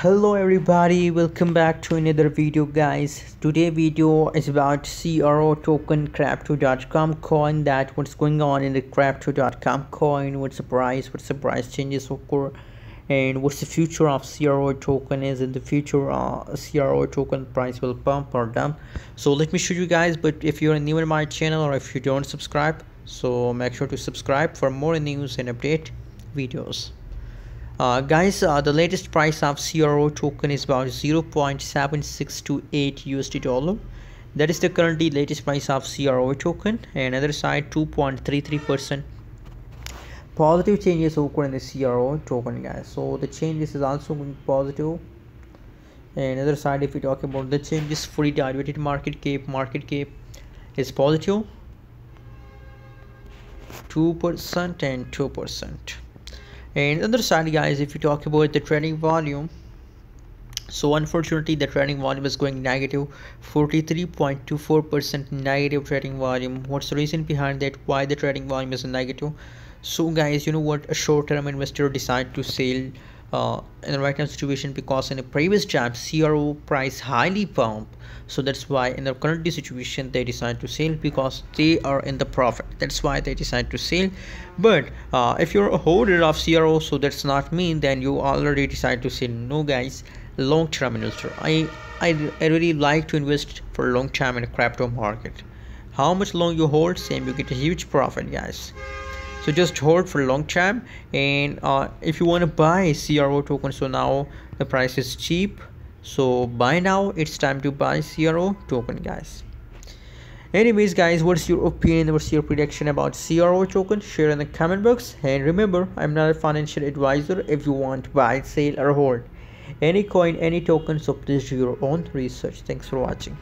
Hello everybody, welcome back to another video guys. Today video is about CRO token Crypto.com coin, that what's going on in the Crypto.com coin, what's the price changes occur, and what's the future of CRO token is in the future. CRO token price will pump or dump. So let me show you guys, but if you're new in my channel or if you don't subscribe, so make sure to subscribe for more news and update videos. Guys, the latest price of CRO token is about 0.7628 USD dollar. That is the currently latest price of CRO token. And other side, 2.33% positive changes occur in the CRO token, guys. So the changes is also going positive. And other side, if we talk about the changes, fully diluted market cap is positive 2% and 2%. And other side guys, if you talk about the trading volume, so unfortunately the trading volume is going negative, 43.24% negative trading volume. What's the reason behind that, why the trading volume is negative? So guys, you know what, a short-term investor decide to sell in the right now situation, because in the previous time CRO price highly pump, so that's why in the current situation they decide to sell because they are in the profit. That's why they decide to sell. But if you're a holder of CRO, so that's not mean then you already decide to sell. No guys, long-term investor, I really like to invest for a long time in a crypto market. How much long you hold, same you get a huge profit guys. So just hold for a long time. And if you want to buy CRO token, so now the price is cheap, so buy now, it's time to buy CRO token guys. Anyways guys, what's your opinion, what's your prediction about CRO token? Share in the comment box, and remember, I'm not a financial advisor. If you want to buy, sell or hold any coin, any token, so please do your own research. Thanks for watching.